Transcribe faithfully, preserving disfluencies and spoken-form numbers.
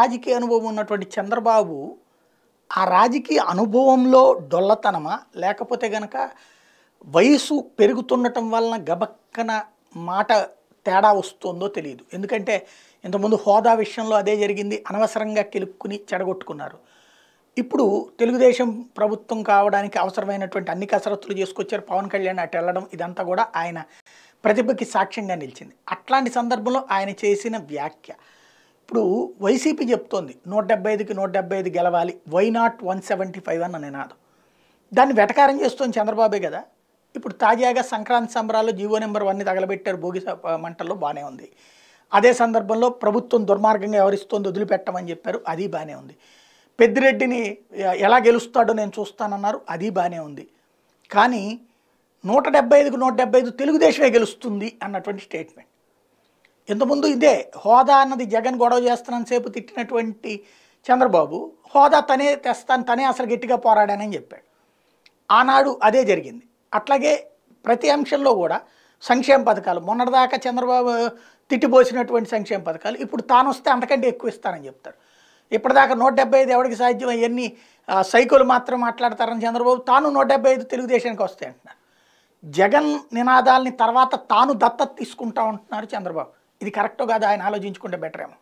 రాజకీయ అనుభవం ఉన్నటువంటి చంద్రబాబు ఆ రాజకీయ అనుభవంలో డొల్లతనమా లేకపోతే గనక వయసు పెరుగుతుండటం వలన గబక్కన మాట తేడా వస్తుందో తెలియదు. ఎందుకంటే ఇంతకుముందు హోదా విషయంలో అదే జరిగింది, అనవసరంగా కిలుక్కుని చెడగొట్టుకున్నారు. ఇప్పుడు తెలుగుదేశం ప్రభుత్వం కావడానికి అవసరమైనటువంటి అన్ని కసరత్తులు చేసుకొచ్చారు. పవన్ కళ్యాణ్ అటు వెళ్ళడం ఇదంతా కూడా ఆయన ప్రతిభకి సాక్ష్యంగా నిలిచింది. అట్లాంటి సందర్భంలో ఆయన చేసిన వ్యాఖ్య ఇప్పుడు వైసీపీ చెప్తోంది నూట డెబ్బై ఐదుకి నూట డెబ్బై ఐదు గెలవాలి, why not one seventy five అన్న నినాదం. దాన్ని వెటకారం చేస్తోంది చంద్రబాబే కదా. ఇప్పుడు తాజాగా సంక్రాంతి సంబరాల్లో జీవో నెంబర్ వన్ని తగలబెట్టారు, భోగి మంటల్లో బాగానే ఉంది. అదే సందర్భంలో ప్రభుత్వం దుర్మార్గంగా వ్యవహరిస్తోంది, వదిలిపెట్టమని చెప్పారు, అది బాగానే ఉంది. పెద్దిరెడ్డిని ఎలా గెలుస్తాడో నేను చూస్తానన్నారు, అది బాగానే ఉంది. కానీ నూట డెబ్బై ఐదుకు నూట డెబ్బై ఐదు తెలుగుదేశమే గెలుస్తుంది అన్నటువంటి స్టేట్మెంట్. ఇంతకుముందు ఇదే హోదా అన్నది జగన్ గొడవ చేస్తున్నంతసేపు తిట్టినటువంటి చంద్రబాబు హోదా తనే తెస్తాను, తనే అసలు గట్టిగా పోరాడానని చెప్పాడు. ఆనాడు అదే జరిగింది. అట్లాగే ప్రతి అంశంలో కూడా సంక్షేమ పథకాలు, మొన్నటిదాకా చంద్రబాబు తిట్టిపోసినటువంటి సంక్షేమ పథకాలు ఇప్పుడు తాను వస్తే అంతకంటే ఎక్కువ ఇస్తానని చెప్తారు. ఇప్పటిదాకా నూట డెబ్బై ఐదు ఎవరికి సాధ్యం, అవన్నీ సైకిల్ మాత్రం మాట్లాడతారని చంద్రబాబు తాను నూట డెబ్బై ఐదు తెలుగుదేశానికి వస్తాయి అంటున్నారు. జగన్ నినాదాలని తర్వాత తాను దత్తత తీసుకుంటా ఉంటున్నారు చంద్రబాబు. ఇది కరెక్టో కాదు ఆయన ఆలోచించుకుంటే బెటర్ ఏమో.